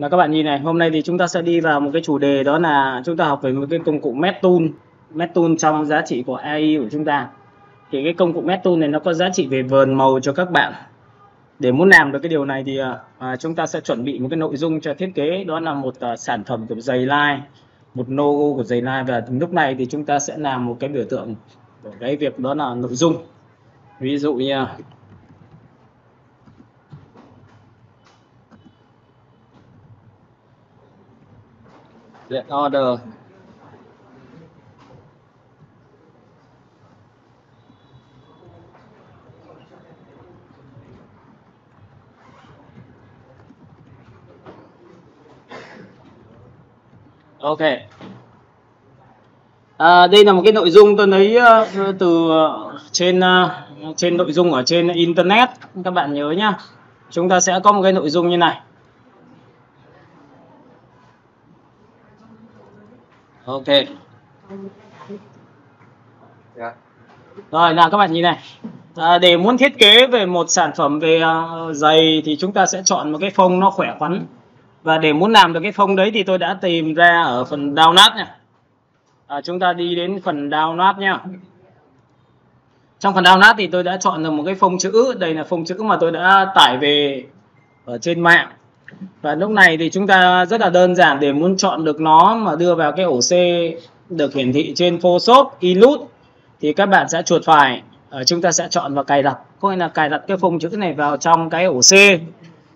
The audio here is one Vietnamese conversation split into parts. Là các bạn nhìn này, hôm nay thì chúng ta sẽ đi vào một cái chủ đề, đó là chúng ta học về một cái công cụ Metool. Metool trong giá trị của AI của chúng ta. Thì cái công cụ Metool này nó có giá trị về vờn màu cho các bạn. Để muốn làm được cái điều này thì chúng ta sẽ chuẩn bị một cái nội dung cho thiết kế, đó là một sản phẩm của giày line, một logo của giày line, và lúc này thì chúng ta sẽ làm một cái biểu tượng của cái việc đó là nội dung. Ví dụ như Let order OK. Đây là một cái nội dung tôi lấy từ trên nội dung ở trên internet, các bạn nhớ nhá. Chúng ta sẽ có một cái nội dung như này. OK. Rồi, nào các bạn nhìn này. Để muốn thiết kế về một sản phẩm về giày thì chúng ta sẽ chọn một cái phông nó khỏe khoắn. Và để muốn làm được cái phông đấy thì tôi đã tìm ra ở phần download nha. Chúng ta đi đến phần download nha. Trong phần download thì tôi đã chọn được một cái phông chữ. Đây là phông chữ mà tôi đã tải về ở trên mạng. Và lúc này thì chúng ta rất là đơn giản để muốn chọn được nó mà đưa vào cái ổ C được hiển thị trên Photoshop, Illustrator. Thì các bạn sẽ chuột phải, chúng ta sẽ chọn vào cài đặt. Có nghĩa là cài đặt cái phông chữ này vào trong cái ổ C,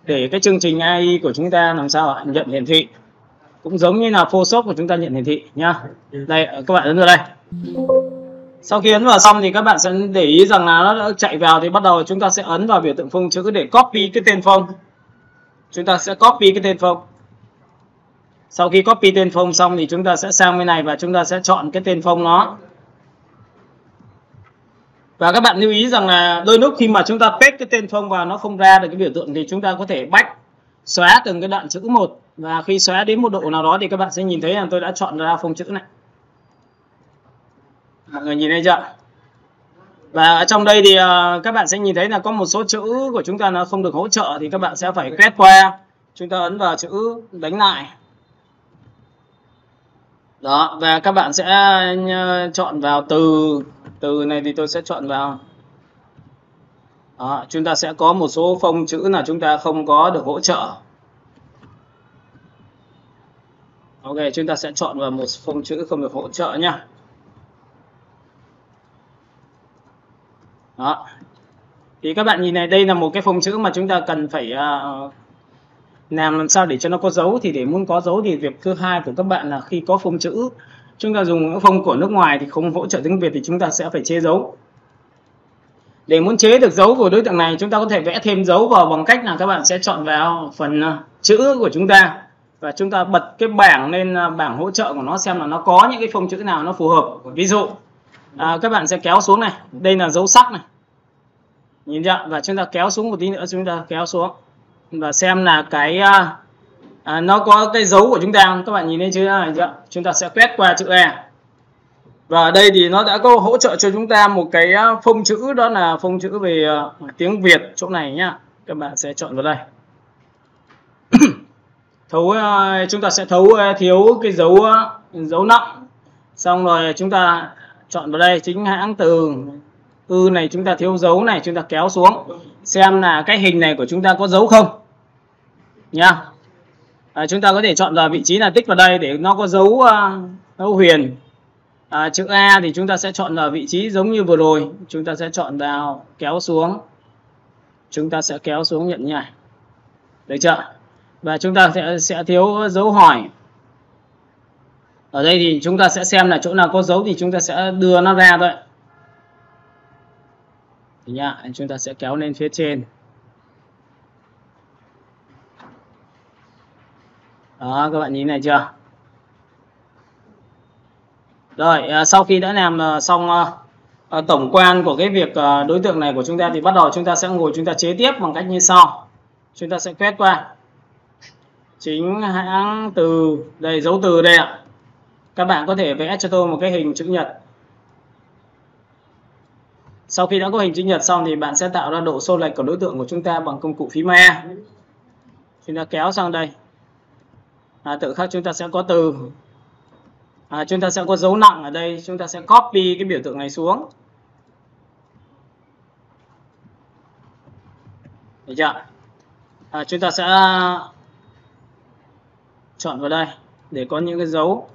để cái chương trình AI của chúng ta làm sao nhận hiển thị, cũng giống như là Photoshop của chúng ta nhận hiển thị nhá. Đây, các bạn ấn vào đây. Sau khi ấn vào xong thì các bạn sẽ để ý rằng là nó đã chạy vào, thì bắt đầu chúng ta sẽ ấn vào biểu tượng phông chữ để copy cái tên phông. Chúng ta sẽ copy cái tên phông. Sau khi copy tên phông xong thì chúng ta sẽ sang bên này và chúng ta sẽ chọn cái tên phông nó. Và các bạn lưu ý rằng là đôi lúc khi mà chúng ta paste cái tên phông vào nó không ra được cái biểu tượng, thì chúng ta có thể back, xóa từng cái đoạn chữ một. Và khi xóa đến một độ nào đó thì các bạn sẽ nhìn thấy là tôi đã chọn ra phông chữ này. Mọi người nhìn thấy chưa? Và ở trong đây thì các bạn sẽ nhìn thấy là có một số chữ của chúng ta nó không được hỗ trợ, thì các bạn sẽ phải quét qua. Chúng ta ấn vào chữ, đánh lại. Đó, và các bạn sẽ chọn vào từ. Từ này thì tôi sẽ chọn vào. Đó, chúng ta sẽ có một số phông chữ là chúng ta không có được hỗ trợ. OK, chúng ta sẽ chọn vào một phông chữ không được hỗ trợ nhá. Đó. Thì các bạn nhìn này, đây là một cái phông chữ mà chúng ta cần phải làm sao để cho nó có dấu. Thì để muốn có dấu thì việc thứ hai của các bạn là khi có phông chữ, chúng ta dùng phông của nước ngoài thì không hỗ trợ tiếng Việt, thì chúng ta sẽ phải chế dấu. Để muốn chế được dấu của đối tượng này, chúng ta có thể vẽ thêm dấu vào bằng cách là các bạn sẽ chọn vào phần chữ của chúng ta, và chúng ta bật cái bảng lên, bảng hỗ trợ của nó, xem là nó có những cái phông chữ nào nó phù hợp. Ví dụ các bạn sẽ kéo xuống này, đây là dấu sắc này, nhìn chưa? Và chúng ta kéo xuống một tí nữa, chúng ta kéo xuống và xem là cái nó có cái dấu của chúng ta. Các bạn nhìn thấy chữ này chưa? Chúng ta sẽ quét qua chữ E. Và ở đây thì nó đã có hỗ trợ cho chúng ta một cái phông chữ, đó là phông chữ về tiếng Việt chỗ này nhá. Các bạn sẽ chọn vào đây. Chúng ta sẽ thấu thiếu cái dấu nặng. Xong rồi chúng ta chọn vào đây chính hãng từ ư này, chúng ta thiếu dấu này, chúng ta kéo xuống xem là cái hình này của chúng ta có dấu không nhá. Chúng ta có thể chọn vào vị trí là tích vào đây để nó có dấu huyền. Chữ A thì chúng ta sẽ chọn vào vị trí giống như vừa rồi. Chúng ta sẽ chọn vào kéo xuống. Chúng ta sẽ kéo xuống nhận nhảy. Được chưa? Và chúng ta sẽ thiếu dấu hỏi. Ở đây thì chúng ta sẽ xem là chỗ nào có dấu thì chúng ta sẽ đưa nó ra thôi. Nhá, chúng ta sẽ kéo lên phía trên. Đó, các bạn nhìn này chưa? Rồi, sau khi đã làm xong tổng quan của cái việc đối tượng này của chúng ta, thì bắt đầu chúng ta sẽ ngồi chúng ta chế tiếp bằng cách như sau. Chúng ta sẽ quét qua chính hãng từ, đây dấu từ đây ạ. Các bạn có thể vẽ cho tôi một cái hình chữ nhật. Sau khi đã có hình chữ nhật xong thì bạn sẽ tạo ra độ xô lệch của đối tượng của chúng ta bằng công cụ phím A. Chúng ta kéo sang đây. Tự khắc chúng ta sẽ có từ, chúng ta sẽ có dấu nặng ở đây, chúng ta sẽ copy cái biểu tượng này xuống. Được chưa? Chúng ta sẽ chọn vào đây để có những cái dấu.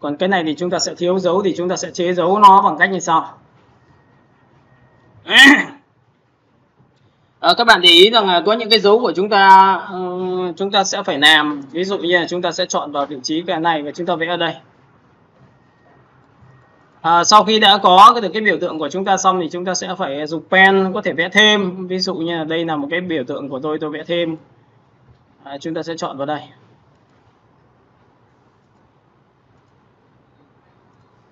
Còn cái này thì chúng ta sẽ thiếu dấu, thì chúng ta sẽ chế dấu nó bằng cách như sau. Các bạn để ý rằng là có những cái dấu của chúng ta sẽ phải làm. Ví dụ như là chúng ta sẽ chọn vào vị trí cái này và chúng ta vẽ ở đây. Sau khi đã có được cái biểu tượng của chúng ta xong thì chúng ta sẽ phải dùng pen, có thể vẽ thêm. Ví dụ như là đây là một cái biểu tượng của tôi vẽ thêm. Chúng ta sẽ chọn vào đây.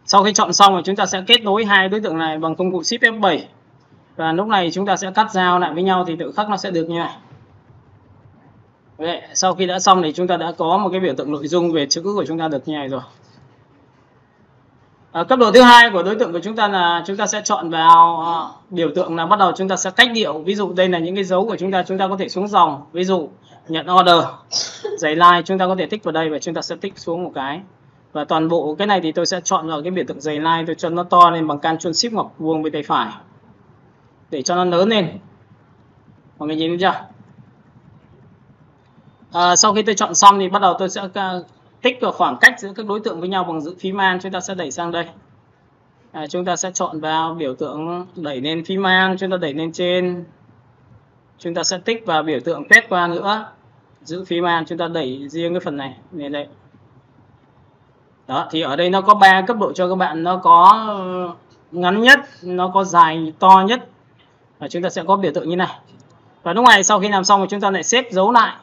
Sau khi chọn xong thì chúng ta sẽ kết nối hai đối tượng này bằng công cụ Shift F7. Và lúc này chúng ta sẽ cắt giao lại với nhau thì tự khắc nó sẽ được như này. Vậy, sau khi đã xong thì chúng ta đã có một cái biểu tượng nội dung về chữ của chúng ta được như này rồi. Cấp độ thứ hai của đối tượng của chúng ta là chúng ta sẽ chọn vào biểu tượng là bắt đầu chúng ta sẽ cách điệu. Ví dụ đây là những cái dấu của chúng ta có thể xuống dòng. Ví dụ nhận order, giày line chúng ta có thể tích vào đây và chúng ta sẽ tích xuống một cái. Và toàn bộ cái này thì tôi sẽ chọn vào cái biểu tượng giày line, tôi cho nó to lên bằng Ctrl Shift ngoặc vuông bên tay phải. Để cho nó lớn lên. Mọi người nhìn thấy chưa? Sau khi tôi chọn xong thì bắt đầu tôi sẽ tích vào khoảng cách giữa các đối tượng với nhau bằng giữ phím Alt, chúng ta sẽ đẩy sang đây. Chúng ta sẽ chọn vào biểu tượng đẩy lên phím Alt, chúng ta đẩy lên trên. Chúng ta sẽ tích vào biểu tượng quét qua nữa. Giữ phím Alt, chúng ta đẩy riêng cái phần này lên đây. Đó, thì ở đây nó có 3 cấp độ cho các bạn, nó có ngắn nhất, nó có dài to nhất. Và chúng ta sẽ có biểu tượng như này. Và lúc này sau khi làm xong thì chúng ta lại xếp dấu lại.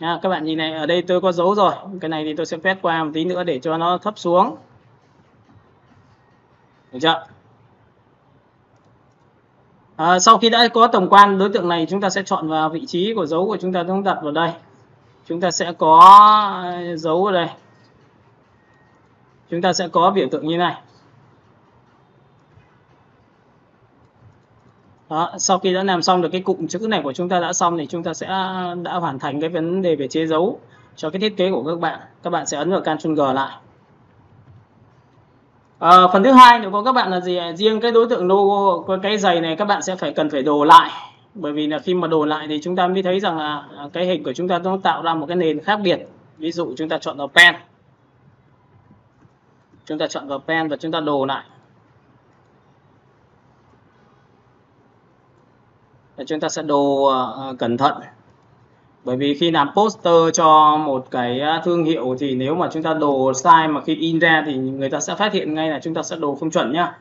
Các bạn nhìn này, ở đây tôi có dấu rồi. Cái này thì tôi sẽ quét qua một tí nữa để cho nó thấp xuống. Được chưa? Sau khi đã có tổng quan đối tượng này, chúng ta sẽ chọn vào vị trí của dấu của chúng ta, chúng ta đặt vào đây. Chúng ta sẽ có dấu ở đây. Chúng ta sẽ có biểu tượng như này. Đó, sau khi đã làm xong được cái cụm chữ này của chúng ta đã xong thì chúng ta sẽ đã hoàn thành cái vấn đề về chế dấu cho cái thiết kế của các bạn. Các bạn sẽ ấn vào Ctrl G lại. Phần thứ hai nếu có các bạn là gì, riêng cái đối tượng logo, cái giày này các bạn sẽ cần phải đồ lại, bởi vì là khi mà đồ lại thì chúng ta mới thấy rằng là cái hình của chúng ta nó tạo ra một cái nền khác biệt. Ví dụ chúng ta chọn vào pen, chúng ta chọn vào pen và chúng ta đồ lại. Chúng ta sẽ đồ cẩn thận, bởi vì khi làm poster cho một cái thương hiệu thì nếu mà chúng ta đồ sai mà khi in ra thì người ta sẽ phát hiện ngay là chúng ta sẽ đồ không chuẩn nhá.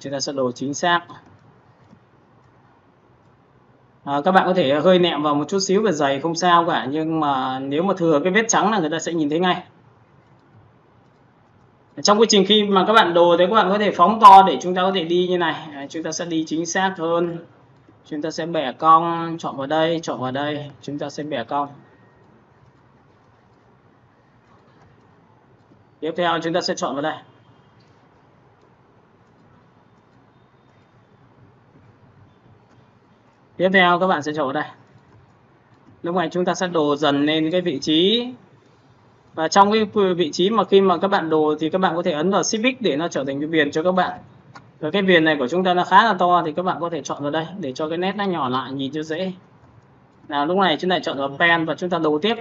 Chúng ta sẽ đồ chính xác. Các bạn có thể hơi nẹm vào một chút xíu về giày không sao cả, nhưng mà nếu mà thừa cái vết trắng là người ta sẽ nhìn thấy ngay. Trong quá trình khi mà các bạn đồ thì các bạn có thể phóng to để chúng ta có thể đi như này. Chúng ta sẽ đi chính xác hơn. Chúng ta sẽ bẻ cong, chọn vào đây, chọn vào đây. Chúng ta sẽ bẻ cong. Tiếp theo chúng ta sẽ chọn vào đây. Tiếp theo các bạn sẽ chọn vào đây. Lúc này chúng ta sẽ đồ dần lên cái vị trí. Và trong cái vị trí mà khi mà các bạn đồ thì các bạn có thể ấn vào Shift X để nó trở thành cái viền cho các bạn. Và cái viền này của chúng ta nó khá là to thì các bạn có thể chọn vào đây để cho cái nét nó nhỏ lại nhìn cho dễ. Nào lúc này chúng ta chọn vào pen và chúng ta đồ tiếp.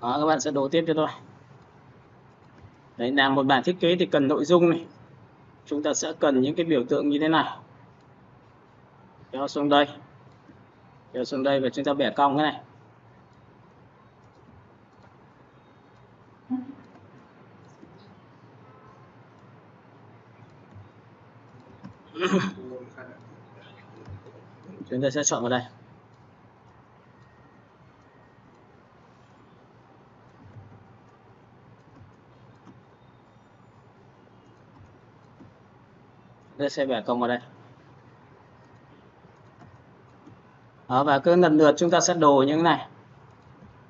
Đó, các bạn sẽ đồ tiếp cho tôi. Đấy, làm một bản thiết kế thì cần nội dung này. Chúng ta sẽ cần những cái biểu tượng như thế này. Kéo xuống đây. Kéo xuống đây và chúng ta bẻ cong cái này. Chúng ta sẽ chọn vào đây. Đây sẽ bẻ cong vào đây. Đó, và cứ lần lượt chúng ta sẽ đồ những cái này.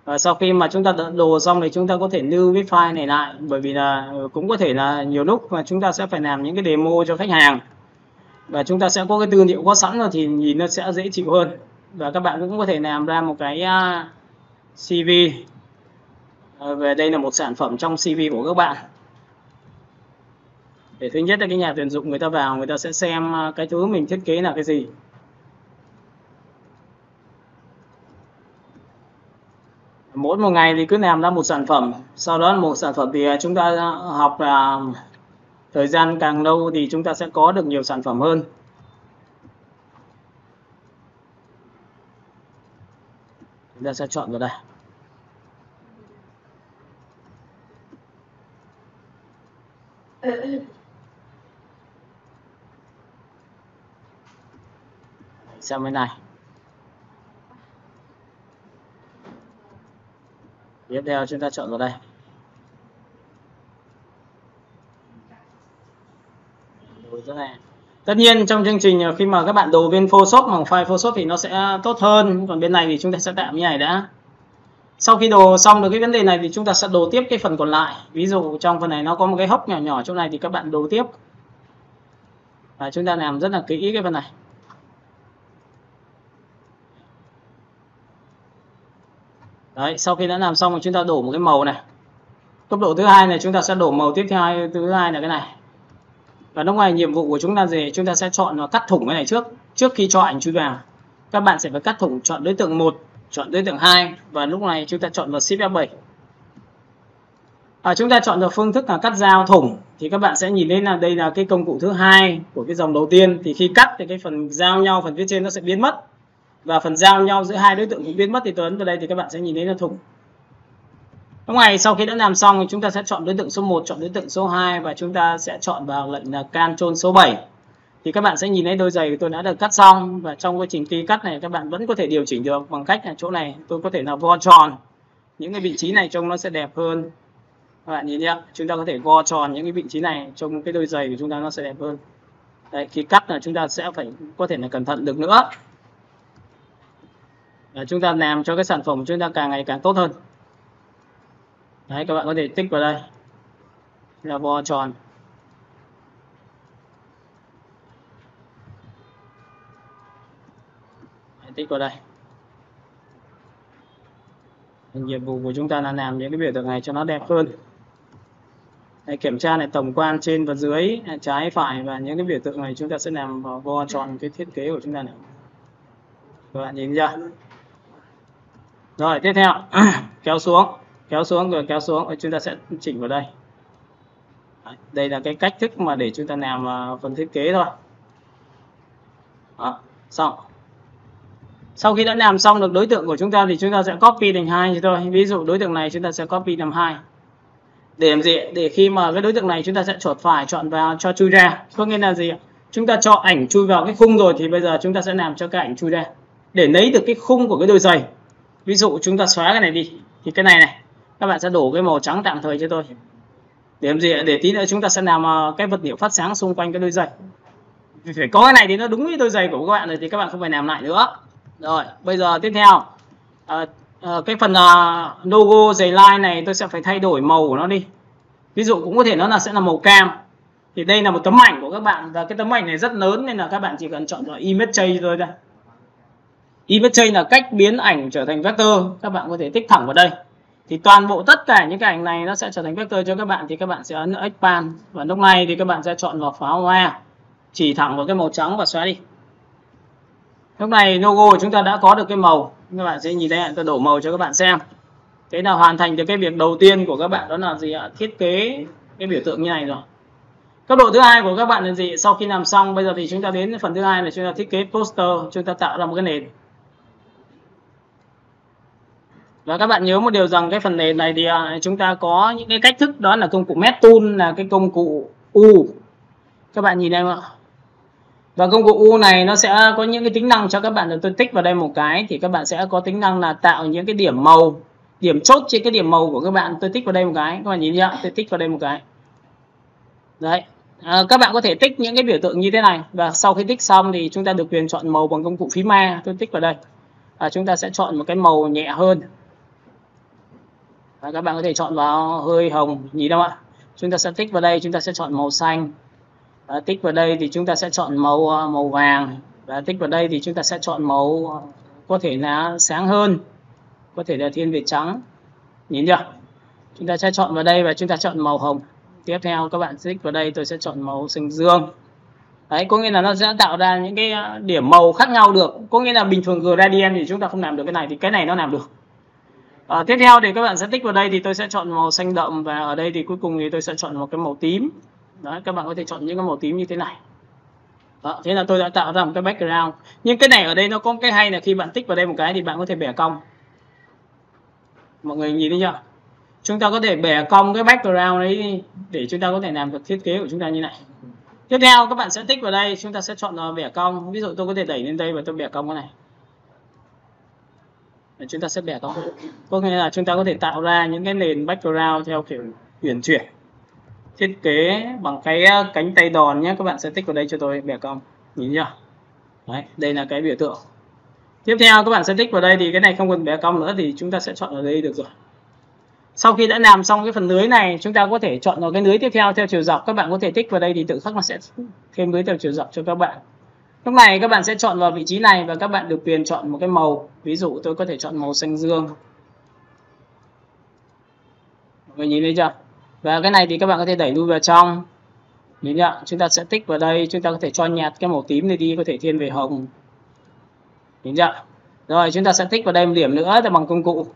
Và sau khi mà chúng ta đồ xong thì chúng ta có thể lưu cái file này lại, bởi vì là cũng có thể là nhiều lúc mà chúng ta sẽ phải làm những cái demo cho khách hàng. Và chúng ta sẽ có cái tư liệu có sẵn rồi thì nhìn nó sẽ dễ chịu hơn. Và các bạn cũng có thể làm ra một cái CV. Về đây là một sản phẩm trong CV của các bạn. Để thứ nhất là cái nhà tuyển dụng người ta vào, người ta sẽ xem cái thứ mình thiết kế là cái gì. Mỗi một ngày thì cứ làm ra một sản phẩm. Sau đó một sản phẩm thì chúng ta học là thời gian càng lâu thì chúng ta sẽ có được nhiều sản phẩm hơn. Chúng ta sẽ chọn vào đây. Xem bên này. Tiếp theo chúng ta chọn vào đây. Tất nhiên trong chương trình khi mà các bạn đồ bên Photoshop bằng file Photoshop thì nó sẽ tốt hơn. Còn bên này thì chúng ta sẽ tạm như này đã. Sau khi đồ xong được cái vấn đề này thì chúng ta sẽ đồ tiếp cái phần còn lại. Ví dụ trong phần này nó có một cái hốc nhỏ nhỏ chỗ này thì các bạn đồ tiếp. Và chúng ta làm rất là kỹ cái phần này. Đấy, sau khi đã làm xong thì chúng ta đổ một cái màu này. Cấp độ thứ hai này chúng ta sẽ đổ màu tiếp theo, thứ hai là cái này. Và lúc này nhiệm vụ của chúng ta gì? Chúng ta sẽ chọn và cắt thủng cái này trước. Trước khi cho ảnh chui vào, các bạn sẽ phải cắt thủng, chọn đối tượng 1, chọn đối tượng 2. Và lúc này chúng ta chọn vào Shift F7. Chúng ta chọn được phương thức là cắt dao thủng. Thì các bạn sẽ nhìn thấy là đây là cái công cụ thứ hai của cái dòng đầu tiên. Thì khi cắt thì cái phần giao nhau, phần phía trên nó sẽ biến mất. Và phần giao nhau giữa hai đối tượng cũng biến mất. Thì tôi ấn vào đây thì các bạn sẽ nhìn thấy nó thủng. Lúc này sau khi đã làm xong thì chúng ta sẽ chọn đối tượng số 1, chọn đối tượng số 2. Và chúng ta sẽ chọn vào lệnh là Ctrl số 7. Thì các bạn sẽ nhìn thấy đôi giày của tôi đã được cắt xong. Và trong quá trình khi cắt này các bạn vẫn có thể điều chỉnh được bằng cách là chỗ này tôi có thể là vo tròn. Những cái vị trí này trông nó sẽ đẹp hơn. Các bạn nhìn nhé, chúng ta có thể vo tròn những cái vị trí này, trông cái đôi giày của chúng ta nó sẽ đẹp hơn. Đấy, khi cắt là chúng ta sẽ phải có thể là cẩn thận được nữa. Chúng ta làm cho cái sản phẩm của chúng ta càng ngày càng tốt hơn. Đấy, các bạn có thể tích vào đây là vo tròn. Đấy, tích vào đây. Nhiệm vụ của chúng ta là làm những cái biểu tượng này cho nó đẹp hơn. Đấy, kiểm tra này tổng quan trên và dưới, trái phải và những cái biểu tượng này chúng ta sẽ làm vào vo tròn cái thiết kế của chúng ta này. Các bạn nhìn ra. Rồi tiếp theo kéo xuống rồi chúng ta sẽ chỉnh vào đây. Đây là cái cách thức mà để chúng ta làm phần thiết kế thôi. Đó, xong. Sau khi đã làm xong được đối tượng của chúng ta thì chúng ta sẽ copy thành 2 cho tôi. Ví dụ đối tượng này chúng ta sẽ copy làm 2. Để làm gì? Để khi mà cái đối tượng này chúng ta sẽ chuột phải chọn vào cho chui ra. Có nghĩa là gì? Chúng ta cho ảnh chui vào cái khung rồi thì bây giờ chúng ta sẽ làm cho cái ảnh chui ra. Để lấy được cái khung của cái đôi giày, ví dụ chúng ta xóa cái này đi thì cái này này các bạn sẽ đổ cái màu trắng tạm thời cho tôi. Để làm gì? Để tí nữa chúng ta sẽ làm cái vật liệu phát sáng xung quanh cái đôi giày. Vì phải có cái này thì nó đúng với đôi giày của các bạn rồi thì các bạn không phải làm lại nữa. Rồi bây giờ tiếp theo cái phần logo giày line này tôi sẽ phải thay đổi màu của nó đi. Ví dụ cũng có thể nó là sẽ là màu cam. Thì đây là một tấm ảnh của các bạn và cái tấm ảnh này rất lớn nên là các bạn chỉ cần chọn vào Image trace thôi đây. Image trace là cách biến ảnh trở thành vector, các bạn có thể tích thẳng vào đây. Thì toàn bộ tất cả những cái ảnh này nó sẽ trở thành vector cho các bạn thì các bạn sẽ ấn expand và lúc này thì các bạn sẽ chọn vào pháo hoa, chỉ thẳng vào cái màu trắng và xóa đi. Lúc này logo của chúng ta đã có được cái màu, các bạn sẽ nhìn đây, tôi đổ màu cho các bạn xem. Thế là hoàn thành được cái việc đầu tiên của các bạn, đó là gì ạ? Thiết kế cái biểu tượng như này rồi. Cấp độ thứ hai của các bạn là gì? Sau khi làm xong bây giờ thì chúng ta đến phần thứ hai là chúng ta thiết kế poster, chúng ta tạo ra một cái nền. Và các bạn nhớ một điều rằng cái phần nền này thì chúng ta có những cái cách thức, đó là công cụ Metool, là cái công cụ U. Các bạn nhìn em ạ. Và công cụ U này nó sẽ có những cái tính năng cho các bạn, được tôi tích vào đây một cái thì các bạn sẽ có tính năng là tạo những cái điểm màu, điểm chốt trên cái điểm màu của các bạn. Tôi tích vào đây một cái, các bạn nhìn nhá, tôi tích vào đây một cái. Đấy, các bạn có thể tích những cái biểu tượng như thế này. Và sau khi tích xong thì chúng ta được quyền chọn màu bằng công cụ phím A. Tôi tích vào đây. Chúng ta sẽ chọn một cái màu nhẹ hơn. Và các bạn có thể chọn vào hơi hồng, nhìn đâu ạ. Chúng ta sẽ tích vào đây, chúng ta sẽ chọn màu xanh. Tích vào đây thì chúng ta sẽ chọn màu vàng. Và tích vào đây thì chúng ta sẽ chọn màu có thể là sáng hơn, có thể là thiên về trắng, nhìn chưa? Chúng ta sẽ chọn vào đây và chúng ta chọn màu hồng. Tiếp theo các bạn click vào đây, tôi sẽ chọn màu xanh dương. Đấy, có nghĩa là nó sẽ tạo ra những cái điểm màu khác nhau được. Có nghĩa là bình thường gradient thì chúng ta không làm được cái này, thì cái này nó làm được. Tiếp theo thì các bạn sẽ tích vào đây, thì tôi sẽ chọn màu xanh đậm, và ở đây thì cuối cùng thì tôi sẽ chọn một cái màu tím. Đấy, các bạn có thể chọn những cái màu tím như thế này. Đó, thế là tôi đã tạo ra một cái background. Nhưng cái này ở đây nó có cái hay là khi bạn tích vào đây một cái thì bạn có thể bẻ cong. Mọi người nhìn thấy chưa? Chúng ta có thể bẻ cong cái background đấy để chúng ta có thể làm được thiết kế của chúng ta như này. Tiếp theo các bạn sẽ tích vào đây, chúng ta sẽ chọn bẻ cong. Ví dụ tôi có thể đẩy lên đây và tôi bẻ cong cái này. Để chúng ta sẽ bẻ cong. Có nghĩa là chúng ta có thể tạo ra những cái nền background theo kiểu uyển chuyển. Thiết kế bằng cái cánh tay đòn nhé. Các bạn sẽ tích vào đây cho tôi bẻ cong. Nhìn chưa? Đấy, đây là cái biểu tượng. Tiếp theo các bạn sẽ tích vào đây thì cái này không cần bẻ cong nữa thì chúng ta sẽ chọn ở đây được rồi. Sau khi đã làm xong cái phần lưới này, chúng ta có thể chọn vào cái lưới tiếp theo theo chiều dọc. Các bạn có thể tích vào đây thì tự khắc nó sẽ thêm lưới theo chiều dọc cho các bạn. Lúc này các bạn sẽ chọn vào vị trí này và các bạn được quyền chọn một cái màu. Ví dụ tôi có thể chọn màu xanh dương. Mọi người nhìn thấy chưa? Và cái này thì các bạn có thể đẩy lui vào trong. Nhìn chưa? Chúng ta sẽ tích vào đây, chúng ta có thể cho nhạt cái màu tím này đi, có thể thiên về hồng. Nhìn chưa? Rồi chúng ta sẽ tích vào đây một điểm nữa là bằng công cụ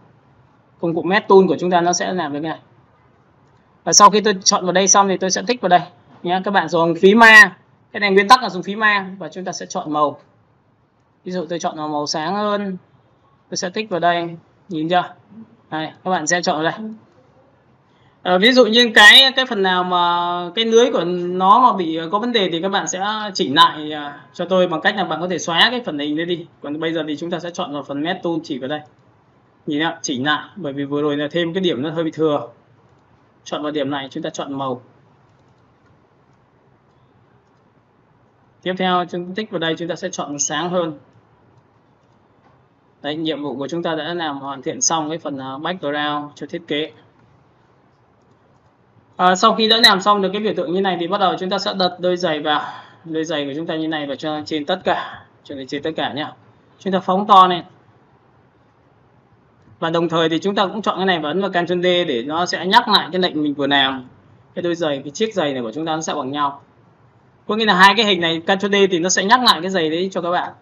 Metool của chúng ta, nó sẽ làm được cái này. Và sau khi tôi chọn vào đây xong thì tôi sẽ tích vào đây nhé. Các bạn dùng phím A, cái này nguyên tắc là dùng phím A, và chúng ta sẽ chọn màu. Ví dụ tôi chọn vào màu sáng hơn, tôi sẽ tích vào đây, nhìn chưa? Đây, các bạn sẽ chọn vào đây. Ví dụ như cái phần nào mà cái lưới của nó mà bị có vấn đề thì các bạn sẽ chỉnh lại cho tôi bằng cách là bạn có thể xóa cái phần hình đấy đi. Còn bây giờ thì chúng ta sẽ chọn vào phần Metool, chỉ vào đây. Nhìn ạ, chỉnh lại, bởi vì vừa rồi là thêm cái điểm nó hơi bị thừa. Chọn vào điểm này, chúng ta chọn màu. Tiếp theo chúng ta tích vào đây, chúng ta sẽ chọn sáng hơn. Đấy, nhiệm vụ của chúng ta đã làm hoàn thiện xong cái phần background cho thiết kế. Sau khi đã làm xong được cái biểu tượng như này thì bắt đầu chúng ta sẽ đặt đôi giày vào. Đôi giày của chúng ta như này và cho trên tất cả, cho đến trên tất cả nhé. Chúng ta phóng to lên. Và đồng thời thì chúng ta cũng chọn cái này và ấn vào Ctrl D để nó sẽ nhắc lại cái lệnh mình vừa làm. Cái đôi giày, cái chiếc giày này của chúng ta nó sẽ bằng nhau. Có nghĩa là hai cái hình này, Ctrl D thì nó sẽ nhắc lại cái giày đấy cho các bạn.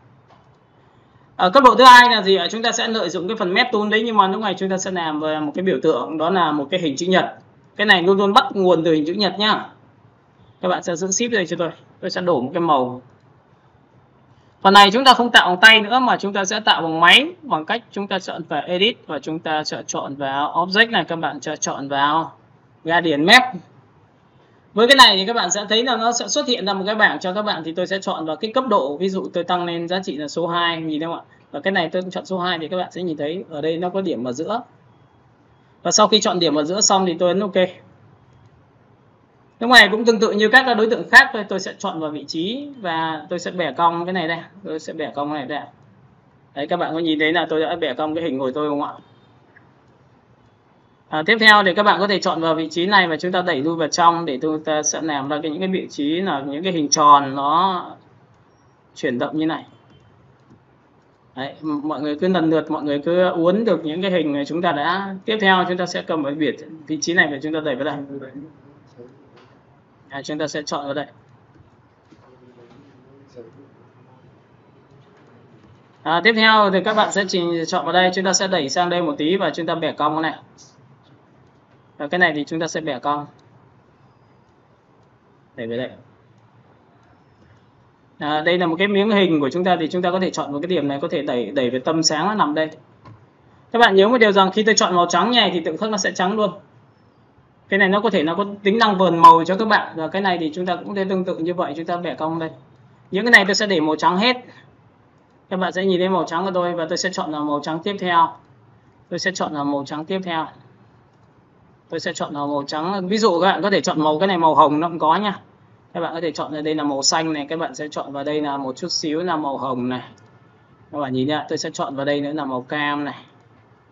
Ở cấp độ thứ hai là gì? Chúng ta sẽ lợi dụng cái phần Map Tool đấy, nhưng mà lúc này chúng ta sẽ làm về một cái biểu tượng, đó là một cái hình chữ nhật. Cái này luôn luôn bắt nguồn từ hình chữ nhật nhá. Các bạn sẽ giữ Shift đây cho tôi. Tôi sẽ đổ một cái màu. Phần này chúng ta không tạo bằng tay nữa mà chúng ta sẽ tạo bằng máy, bằng cách chúng ta chọn vào Edit và chúng ta sẽ chọn vào Object này, các bạn sẽ chọn vào Gradient Map. Với cái này thì các bạn sẽ thấy là nó sẽ xuất hiện ra một cái bảng cho các bạn, thì tôi sẽ chọn vào cái cấp độ, ví dụ tôi tăng lên giá trị là số 2, nhìn thấy không ạ? Và cái này tôi chọn số 2 thì các bạn sẽ nhìn thấy ở đây nó có điểm ở giữa. Và sau khi chọn điểm ở giữa xong thì tôi ấn OK. Lúc này cũng tương tự như các đối tượng khác, tôi sẽ chọn vào vị trí và tôi sẽ bẻ cong cái này đây. Tôi sẽ bẻ cong cái này đây. Đấy, các bạn có nhìn thấy là tôi đã bẻ cong cái hình của tôi không ạ? Tiếp theo thì các bạn có thể chọn vào vị trí này và chúng ta đẩy lui vào trong để chúng ta sẽ làm ra những cái vị trí là những cái hình tròn nó chuyển động như này. Đấy, mọi người cứ lần lượt, mọi người cứ uốn được những cái hình này chúng ta đã. Tiếp theo chúng ta sẽ cầm vào vị trí này và chúng ta đẩy vào đây. Chúng ta sẽ chọn vào đây. Tiếp theo thì các bạn sẽ chọn vào đây, chúng ta sẽ đẩy sang đây một tí và chúng ta bẻ cong cái này. Và cái này thì chúng ta sẽ bẻ cong. Đẩy về đây. Đây là một cái miếng hình của chúng ta, thì chúng ta có thể chọn một cái điểm này, có thể đẩy về tâm sáng nó nằm đây. Các bạn nhớ một điều rằng khi tôi chọn màu trắng này thì tự khắc nó sẽ trắng luôn. Cái này nó có thể nó có tính năng vờn màu cho các bạn. Và cái này thì chúng ta cũng tương tự như vậy, chúng ta bẻ cong đây. Những cái này tôi sẽ để màu trắng hết. Các bạn sẽ nhìn thấy màu trắng của tôi và tôi sẽ chọn là màu trắng tiếp theo. Tôi sẽ chọn là màu trắng tiếp theo. Tôi sẽ chọn là màu trắng. Ví dụ các bạn có thể chọn màu, cái này màu hồng nó cũng có nha. Các bạn có thể chọn ở đây là màu xanh này, các bạn sẽ chọn vào đây là một chút xíu là màu hồng này. Các bạn nhìn nhá, tôi sẽ chọn vào đây nữa là màu cam này.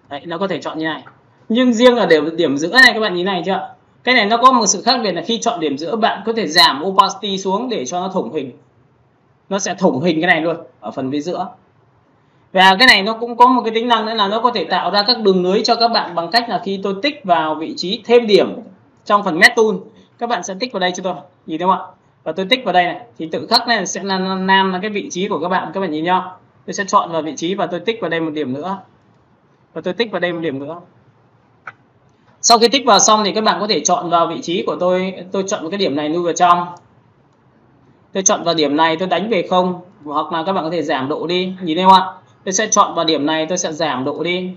Đấy, nó có thể chọn như này. Nhưng riêng ở điểm giữa này, các bạn nhìn này chưa? Cái này nó có một sự khác biệt là khi chọn điểm giữa bạn có thể giảm opacity xuống để cho nó thủng hình. Nó sẽ thủng hình cái này luôn ở phần phía giữa. Và cái này nó cũng có một cái tính năng nữa là nó có thể tạo ra các đường lưới cho các bạn bằng cách là khi tôi tích vào vị trí thêm điểm trong phần Metool, các bạn sẽ tích vào đây cho tôi, nhìn thấy không ạ? Và tôi tích vào đây này thì tự khắc này sẽ là cái vị trí của các bạn nhìn nhau. Tôi sẽ chọn vào vị trí và tôi tích vào đây một điểm nữa. Và tôi tích vào đây một điểm nữa. Sau khi tích vào xong thì các bạn có thể chọn vào vị trí của tôi chọn một cái điểm này nuôi vào trong. Tôi chọn vào điểm này tôi đánh về không, hoặc là các bạn có thể giảm độ đi, nhìn thấy không ạ? Tôi sẽ chọn vào điểm này tôi sẽ giảm độ đi.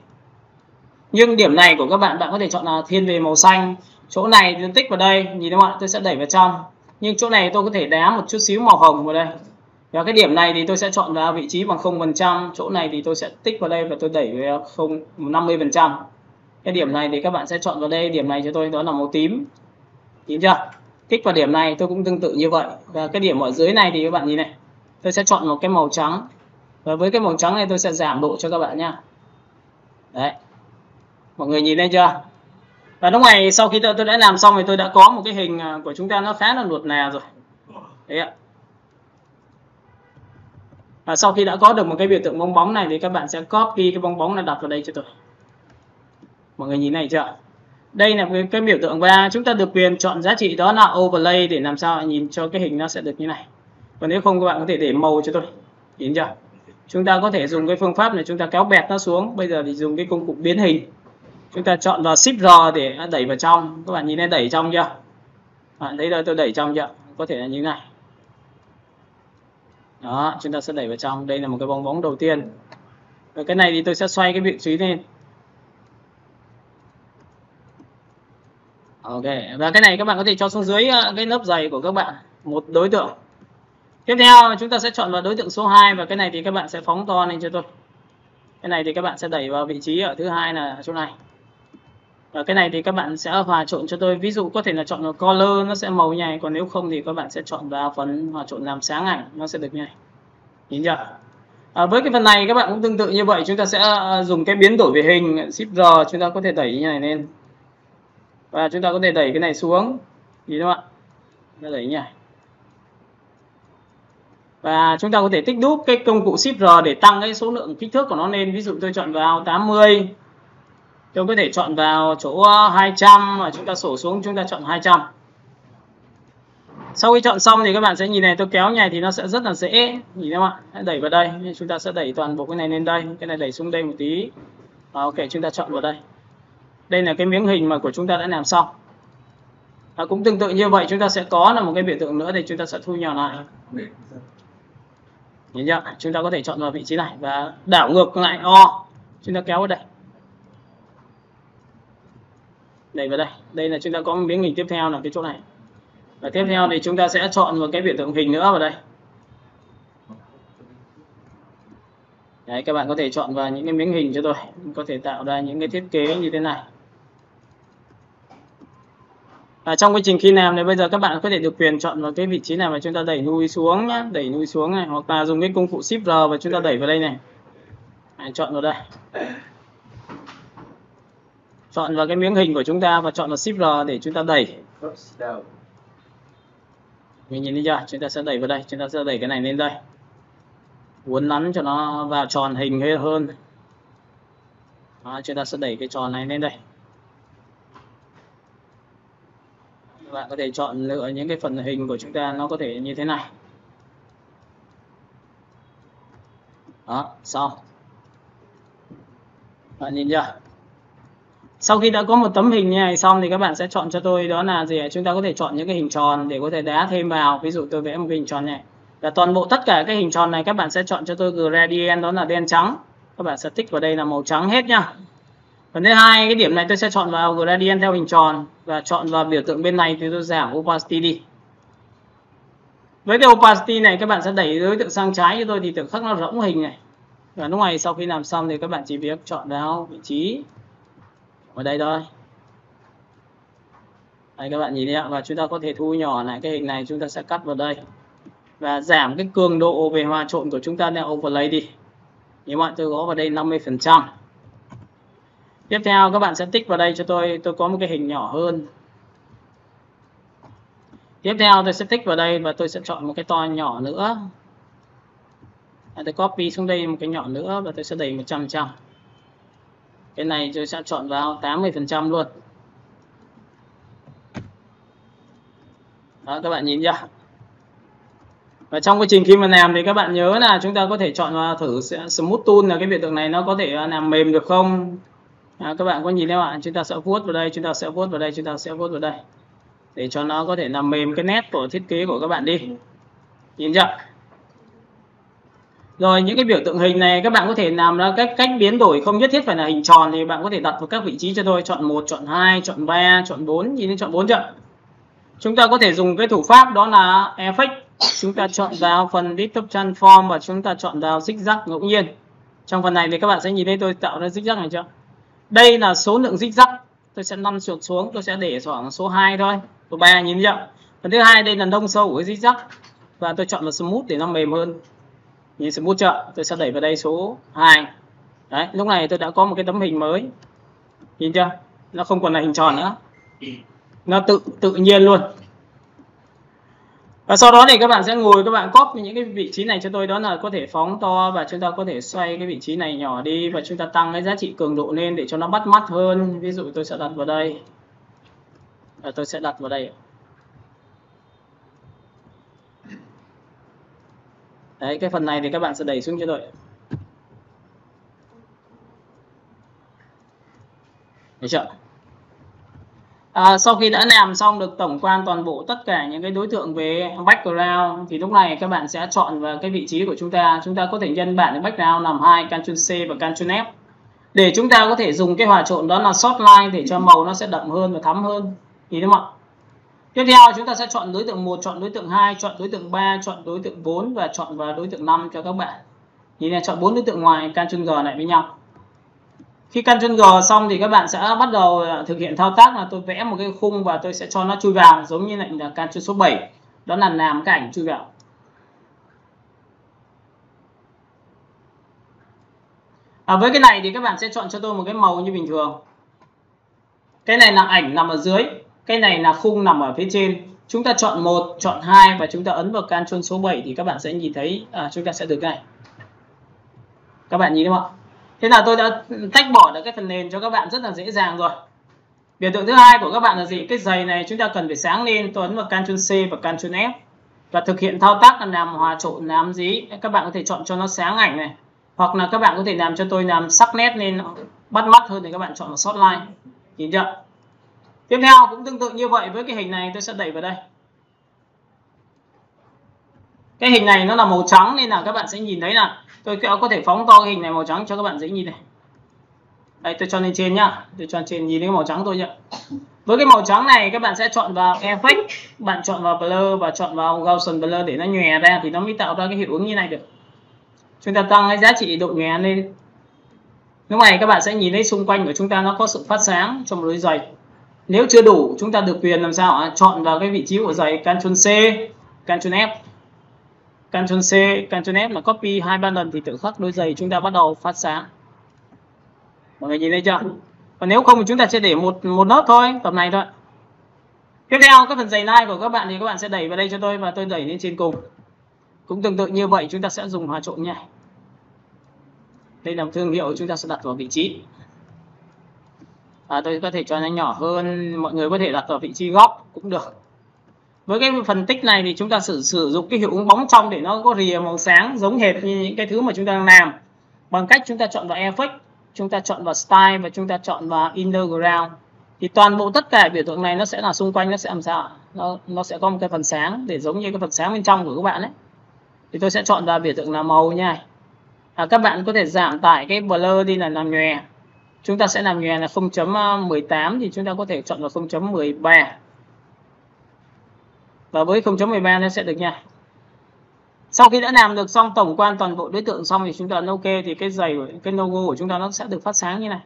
Nhưng điểm này của các bạn, bạn có thể chọn là thiên về màu xanh. Chỗ này tôi tích vào đây, nhìn thấy không ạ? Tôi sẽ đẩy vào trong. Nhưng chỗ này tôi có thể đá một chút xíu màu hồng vào đây. Và cái điểm này thì tôi sẽ chọn vào vị trí bằng 0%. Chỗ này thì tôi sẽ tích vào đây và tôi đẩy về 50%. Cái điểm này thì các bạn sẽ chọn vào đây, điểm này cho tôi đó là màu tím. Nhìn chưa? Tích vào điểm này tôi cũng tương tự như vậy. Và cái điểm ở dưới này thì các bạn nhìn này. Tôi sẽ chọn một cái màu trắng. Và với cái màu trắng này tôi sẽ giảm độ cho các bạn nhé. Đấy. Mọi người nhìn thấy chưa? Và lúc này sau khi tôi đã làm xong thì tôi đã có một cái hình của chúng ta nó khá là nuột nà rồi. Đấy ạ. Và sau khi đã có được một cái biểu tượng bong bóng này thì các bạn sẽ copy cái bong bóng này đặt vào đây cho tôi. Mọi người nhìn này chưa? Đây là cái biểu tượng và chúng ta được quyền chọn giá trị đó là overlay để làm sao nhìn cho cái hình nó sẽ được như này. Còn nếu không các bạn có thể để màu cho tôi. Nhìn chưa? Chúng ta có thể dùng cái phương pháp này chúng ta kéo bẹt nó xuống. Bây giờ thì dùng cái công cụ biến hình. Chúng ta chọn vào Shift R để đẩy vào trong. Các bạn nhìn thấy đẩy trong chưa? Bạn thấy đây tôi đẩy trong chưa? Có thể là như thế này. Đó, chúng ta sẽ đẩy vào trong. Đây là một cái bong bóng đầu tiên. Và cái này thì tôi sẽ xoay cái vị trí lên. Ok, và cái này các bạn có thể cho xuống dưới cái lớp dày của các bạn. Một đối tượng. Tiếp theo chúng ta sẽ chọn vào đối tượng số 2. Và cái này thì các bạn sẽ phóng to lên cho tôi. Cái này thì các bạn sẽ đẩy vào vị trí ở thứ hai là chỗ này. Và cái này thì các bạn sẽ hòa trộn cho tôi. Ví dụ có thể là chọn vào color nó sẽ màu như này. Còn nếu không thì các bạn sẽ chọn vào phần hòa trộn làm sáng ảnh. Nó sẽ được như này. Nhìn chưa? Với cái phần này các bạn cũng tương tự như vậy. Chúng ta sẽ dùng cái biến đổi về hình. Shift R chúng ta có thể đẩy như này lên. Và chúng ta có thể đẩy cái này xuống. Nhìn không ạ? Nó đẩy như này. Và chúng ta có thể tích đúp cái công cụ Shift R để tăng cái số lượng kích thước của nó lên. Ví dụ tôi chọn vào 80. Tôi có thể chọn vào chỗ 200 và chúng ta sổ xuống chúng ta chọn 200. Sau khi chọn xong thì các bạn sẽ nhìn này, tôi kéo này thì nó sẽ rất là dễ. Nhìn thấy không ạ? Đẩy vào đây. Chúng ta sẽ đẩy toàn bộ cái này lên đây. Cái này đẩy xuống đây một tí. Và ok, chúng ta chọn vào đây. Đây là cái miếng hình mà của chúng ta đã làm xong. Và cũng tương tự như vậy chúng ta sẽ có là một cái biểu tượng nữa thì chúng ta sẽ thu nhỏ lại. Nhìn chưa? Chúng ta có thể chọn vào vị trí này và đảo ngược lại O. Chúng ta kéo vào đây. Đẩy vào đây. Đây là chúng ta có một miếng hình tiếp theo là cái chỗ này. Và tiếp theo thì chúng ta sẽ chọn một cái biểu tượng hình nữa vào đây. Đấy, các bạn có thể chọn vào những cái miếng hình cho tôi. Có thể tạo ra những cái thiết kế như thế này. Và trong quá trình khi làm thì bây giờ các bạn có thể được quyền chọn vào cái vị trí này mà chúng ta đẩy nuôi xuống nhé. Đẩy nuôi xuống này. Hoặc là dùng cái công cụ Shift R và chúng ta đẩy vào đây này. Đấy, chọn vào đây. Chọn vào cái miếng hình của chúng ta và chọn vào Shift R để chúng ta đẩy. Mình nhìn thấy chưa? Chúng ta sẽ đẩy vào đây. Chúng ta sẽ đẩy cái này lên đây. Uốn nắn cho nó vào tròn hình hơn. Đó, chúng ta sẽ đẩy cái tròn này lên đây. Các bạn có thể chọn lựa những cái phần hình của chúng ta nó có thể như thế này. Đó, xong. Bạn nhìn chưa? Sau khi đã có một tấm hình như này xong thì các bạn sẽ chọn cho tôi đó là gì? Chúng ta có thể chọn những cái hình tròn để có thể đá thêm vào. Ví dụ tôi vẽ một cái hình tròn này. Và toàn bộ tất cả các hình tròn này các bạn sẽ chọn cho tôi gradient đó là đen trắng. Các bạn sẽ tích vào đây là màu trắng hết nhá. Phần thứ hai cái điểm này tôi sẽ chọn vào gradient theo hình tròn. Và chọn vào biểu tượng bên này thì tôi giảm opacity đi. Với cái opacity này các bạn sẽ đẩy đối tượng sang trái cho tôi thì tự khắc nó rỗng hình này. Và lúc này sau khi làm xong thì các bạn chỉ việc chọn vào vị trí ở đây thôi. Đây các bạn nhìn thấy. Và chúng ta có thể thu nhỏ lại cái hình này, chúng ta sẽ cắt vào đây. Và giảm cái cường độ về hòa trộn của chúng ta là overlay đi. Như vậy tôi gõ vào đây 50%. Tiếp theo các bạn sẽ tích vào đây cho tôi có một cái hình nhỏ hơn. Tiếp theo tôi sẽ tích vào đây và tôi sẽ chọn một cái to nhỏ nữa. Tôi copy xuống đây một cái nhọn nữa và tôi sẽ đẩy 100%. Cái này tôi sẽ chọn vào 80% luôn. Đó, các bạn nhìn chưa? Và trong quá trình khi mà làm thì các bạn nhớ là chúng ta có thể chọn vào thử Smooth Tool là cái biểu tượng này nó có thể làm mềm được không? Các bạn có nhìn thấy không ạ? Chúng ta sẽ vuốt vào đây, chúng ta sẽ vuốt vào đây, chúng ta sẽ vuốt vào đây để cho nó có thể làm mềm cái nét của thiết kế của các bạn đi. Nhìn chưa? Rồi những cái biểu tượng hình này các bạn có thể làm ra cách biến đổi không nhất thiết phải là hình tròn, thì bạn có thể đặt vào các vị trí cho tôi, chọn 1, chọn 2, chọn 3, chọn 4, nhìn thấy chọn 4 chưa? Chúng ta có thể dùng cái thủ pháp đó là Effect, chúng ta chọn vào phần Distort Transform và chúng ta chọn vào zigzag ngẫu nhiên. Trong phần này thì các bạn sẽ nhìn thấy tôi tạo ra zigzag này chưa? Đây là số lượng zigzag, tôi sẽ nâng xuống, tôi sẽ để khoảng số 2 thôi, số 3 nhìn chưa? Phần thứ hai đây là nông sâu của zigzag và tôi chọn vào Smooth để nó mềm hơn. Nhìn Smooth chưa? Tôi sẽ đẩy vào đây số 2. Đấy, lúc này tôi đã có một cái tấm hình mới. Nhìn chưa? Nó không còn là hình tròn nữa. Nó tự nhiên luôn. Và sau đó thì các bạn sẽ ngồi, các bạn copy những cái vị trí này cho tôi, đó là có thể phóng to và chúng ta có thể xoay cái vị trí này nhỏ đi và chúng ta tăng cái giá trị cường độ lên để cho nó bắt mắt hơn. Ví dụ tôi sẽ đặt vào đây. Và tôi sẽ đặt vào đây. Đấy, cái phần này thì các bạn sẽ đẩy xuống cho tôi. Được chưa? Sau khi đã làm xong được tổng quan toàn bộ tất cả những cái đối tượng về background thì lúc này các bạn sẽ chọn vào cái vị trí của chúng ta. Chúng ta có thể nhân bản cái background làm hai Ctrl C và Ctrl F để chúng ta có thể dùng cái hòa trộn đó là soft light để cho màu nó sẽ đậm hơn và thắm hơn. Nhìn thấy không ạ? Tiếp theo chúng ta sẽ chọn đối tượng 1, chọn đối tượng 2, chọn đối tượng 3, chọn đối tượng 4 và chọn vào đối tượng 5 cho các bạn. Nhìn này, chọn 4 đối tượng ngoài Ctrl G lại với nhau. Khi Ctrl G xong thì các bạn sẽ bắt đầu thực hiện thao tác là tôi vẽ một cái khung và tôi sẽ cho nó chui vào, giống như lệnh là Ctrl số 7, đó là làm cái ảnh chui vào. Với cái này thì các bạn sẽ chọn cho tôi một cái màu như bình thường. Cái này là ảnh nằm ở dưới. Cái này là khung nằm ở phía trên. Chúng ta chọn 1, chọn 2 và chúng ta ấn vào Ctrl số 7 thì các bạn sẽ nhìn thấy chúng ta sẽ được này. Các bạn nhìn thấy không ạ? Thế là tôi đã tách bỏ được cái phần nền cho các bạn rất là dễ dàng rồi. Biểu tượng thứ hai của các bạn là gì? Cái giày này chúng ta cần phải sáng lên. Tôi ấn vào Ctrl C và Ctrl F và thực hiện thao tác là làm hòa trộn làm gì. Các bạn có thể chọn cho nó sáng ảnh này. Hoặc là các bạn có thể làm cho tôi làm sắc nét nên bắt mắt hơn thì các bạn chọn vào soft line. Nhìn chưa? Tiếp theo cũng tương tự như vậy với cái hình này tôi sẽ đẩy vào đây. Cái hình này nó là màu trắng nên là các bạn sẽ nhìn thấy là tôi có thể phóng to cái hình này màu trắng cho các bạn dễ nhìn này. Đây tôi cho lên trên nhá, tôi cho trên nhìn thấy màu trắng tôi nhá. Với cái màu trắng này các bạn sẽ chọn vào Effect, bạn chọn vào Blur và chọn vào Gaussian Blur để nó nhòe ra thì nó mới tạo ra cái hiệu ứng như này được. Chúng ta tăng cái giá trị độ nhòe lên. Lúc này các bạn sẽ nhìn thấy xung quanh của chúng ta nó có sự phát sáng trong một đôi giày. Nếu chưa đủ, chúng ta được quyền làm sao? Chọn vào cái vị trí của giày Ctrl C, Ctrl F. Ctrl C, Ctrl F mà copy 2-3 lần thì tự khắc đôi giày chúng ta bắt đầu phát sáng. Mọi người nhìn thấy chưa? Còn nếu không thì chúng ta sẽ để một lớp thôi, tầm này thôi. Tiếp theo, cái phần giày nai của các bạn thì các bạn sẽ đẩy vào đây cho tôi và tôi đẩy lên trên cùng. Cũng tương tự như vậy, chúng ta sẽ dùng hòa trộn nhé. Đây là thương hiệu chúng ta sẽ đặt vào vị trí. Tôi có thể cho nó nhỏ hơn, mọi người có thể đặt vào vị trí góc cũng được. Với cái phân tích này thì chúng ta sử dụng cái hiệu ứng bóng trong để nó có rìa màu sáng giống hệt như những cái thứ mà chúng ta đang làm. Bằng cách chúng ta chọn vào Effect, chúng ta chọn vào Style và chúng ta chọn vào Inner Glow. Thì toàn bộ tất cả biểu tượng này nó sẽ là xung quanh nó sẽ làm sao? Nó sẽ có một cái phần sáng để giống như cái phần sáng bên trong của các bạn đấy. Thì tôi sẽ chọn vào biểu tượng là màu như này. Các bạn có thể giảm tải cái Blur đi là làm nhòe. Chúng ta sẽ làm nhòe là 0.18 thì chúng ta có thể chọn vào 0.13. Và với 0.13 nó sẽ được nha. Sau khi đã làm được xong tổng quan toàn bộ đối tượng xong thì chúng ta ấn OK thì cái giày của cái logo của chúng ta nó sẽ được phát sáng như này.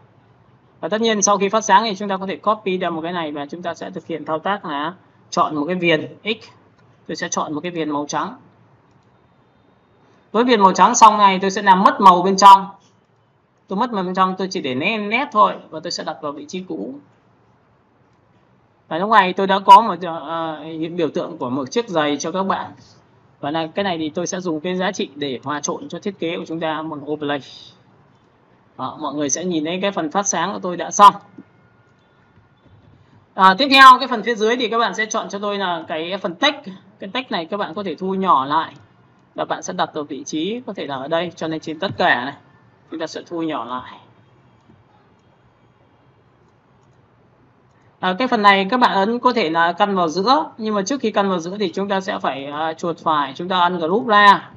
Và tất nhiên sau khi phát sáng thì chúng ta có thể copy ra một cái này và chúng ta sẽ thực hiện thao tác là chọn một cái viền X. Tôi sẽ chọn một cái viền màu trắng. Với viền màu trắng xong này tôi sẽ làm mất màu bên trong. Tôi mất màu bên trong, tôi chỉ để nét thôi và tôi sẽ đặt vào vị trí cũ. Và lúc này tôi đã có một biểu tượng của một chiếc giày cho các bạn. Và là cái này thì tôi sẽ dùng cái giá trị để hòa trộn cho thiết kế của chúng ta một overlay. Đó, mọi người sẽ nhìn thấy cái phần phát sáng của tôi đã xong. Tiếp theo cái phần phía dưới thì các bạn sẽ chọn cho tôi là cái phần text. Cái text này các bạn có thể thu nhỏ lại và bạn sẽ đặt vào vị trí có thể là ở đây, cho nên trên tất cả này chúng ta sẽ thu nhỏ lại. Cái phần này các bạn ấn có thể là căn vào giữa, nhưng mà trước khi căn vào giữa thì chúng ta sẽ phải chuột phải, chúng ta ấn group ra,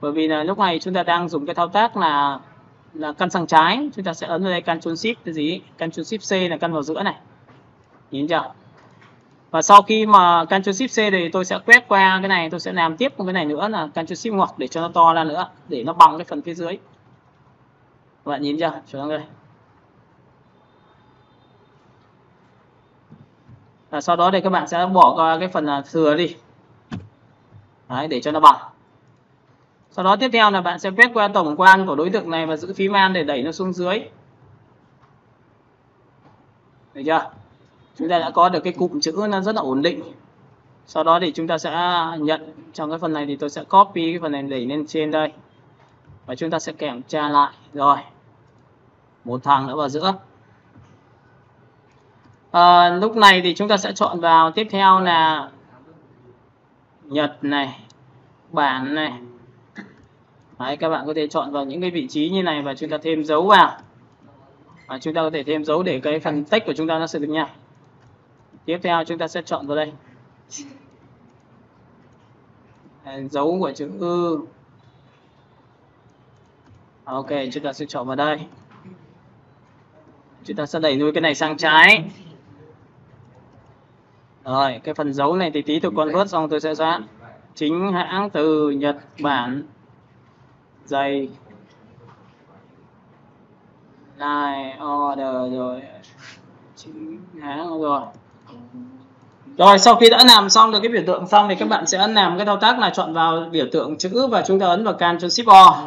bởi vì là lúc này chúng ta đang dùng cái thao tác là căn sang trái. Chúng ta sẽ ấn vào đây Ctrl Shift cái gì, Ctrl Shift C là căn vào giữa này, nhìn chưa. Và sau khi mà Ctrl Shift C thì tôi sẽ quét qua cái này, tôi sẽ làm tiếp một cái này nữa là Ctrl Shift ngoặc để cho nó to ra nữa, để nó bằng cái phần phía dưới. Các bạn nhìn chưa, chúng ta đây. Sau đó thì các bạn sẽ bỏ qua cái phần thừa đi. Đấy, để cho nó bằng. Sau đó tiếp theo là bạn sẽ quét qua tổng quan của đối tượng này và giữ phím Alt để đẩy nó xuống dưới. Được chưa? Chúng ta đã có được cái cụm chữ nó rất là ổn định. Sau đó thì chúng ta sẽ nhận trong cái phần này, thì tôi sẽ copy cái phần này đẩy lên trên đây. Và chúng ta sẽ kiểm tra lại. Rồi. Một thằng nữa vào giữa. Lúc này thì chúng ta sẽ chọn vào tiếp theo là Nhật này, bản này. Đấy, các bạn có thể chọn vào những cái vị trí như này và chúng ta thêm dấu vào. Chúng ta có thể thêm dấu để cái phần text của chúng ta nó sẽ được nhảy. Tiếp theo chúng ta sẽ chọn vào đây. Dấu của chữ ư. Ok, chúng ta sẽ chọn vào đây. Chúng ta sẽ đẩy nuôi cái này sang trái. Rồi, cái phần dấu này thì tí tôi convert xong tôi sẽ dán chính hãng từ Nhật Bản giày này order rồi chính hãng rồi. Rồi sau khi đã làm xong được cái biểu tượng xong thì các bạn sẽ làm cái thao tác là chọn vào biểu tượng chữ và chúng ta ấn vào Ctrl Shift O.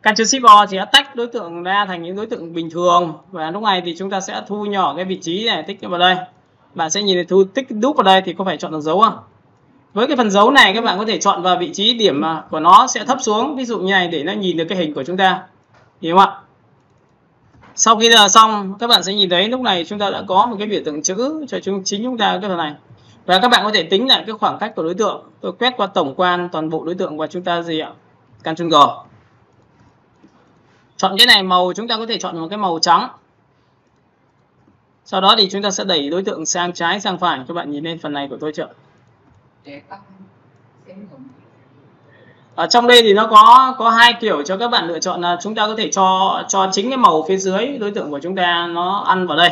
Ctrl Shift O thì đã tách đối tượng ra thành những đối tượng bình thường, và lúc này thì chúng ta sẽ thu nhỏ cái vị trí này, tích vào đây. Bạn sẽ nhìn thấy thu tích đúc vào đây thì có phải chọn được dấu không? Với cái phần dấu này các bạn có thể chọn vào vị trí điểm của nó sẽ thấp xuống, ví dụ như này để nó nhìn được cái hình của chúng ta. Hiểu không ạ? Sau khi là xong các bạn sẽ nhìn thấy lúc này chúng ta đã có một cái biểu tượng chữ cho chính chúng ta cái phần này. Và các bạn có thể tính lại cái khoảng cách của đối tượng. Tôi quét qua tổng quan toàn bộ đối tượng và chúng ta gì ạ? Ctrl G. Chọn cái này màu, chúng ta có thể chọn một cái màu trắng. Sau đó thì chúng ta sẽ đẩy đối tượng sang trái sang phải. Các bạn nhìn lên phần này của tôi chưa? Ở trong đây thì nó có hai kiểu cho các bạn lựa chọn, là chúng ta có thể cho chính cái màu phía dưới đối tượng của chúng ta nó ăn vào đây.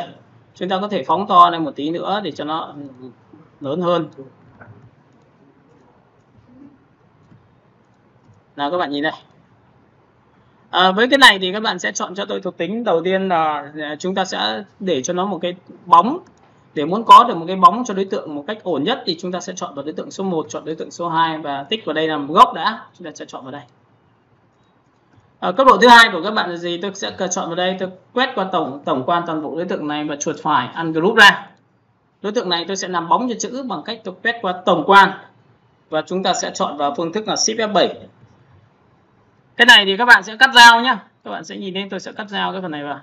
Chúng ta có thể phóng to lên một tí nữa để cho nó lớn hơn. Nào các bạn nhìn đây. Với cái này thì các bạn sẽ chọn cho tôi thuộc tính đầu tiên là chúng ta sẽ để cho nó một cái bóng. Để muốn có được một cái bóng cho đối tượng một cách ổn nhất thì chúng ta sẽ chọn vào đối tượng số 1, chọn đối tượng số 2 và tích vào đây làm gốc đã. Chúng ta sẽ chọn vào đây. Cấp độ thứ hai của các bạn là gì? Tôi sẽ chọn vào đây, tôi quét qua tổng quan toàn bộ đối tượng này và chuột phải ungroup ra. Đối tượng này tôi sẽ làm bóng cho chữ bằng cách tôi quét qua tổng quan. Và chúng ta sẽ chọn vào phương thức là Shift F7. Cái này thì các bạn sẽ cắt dao nhé. Các bạn sẽ nhìn thấy tôi sẽ cắt dao cái phần này vào.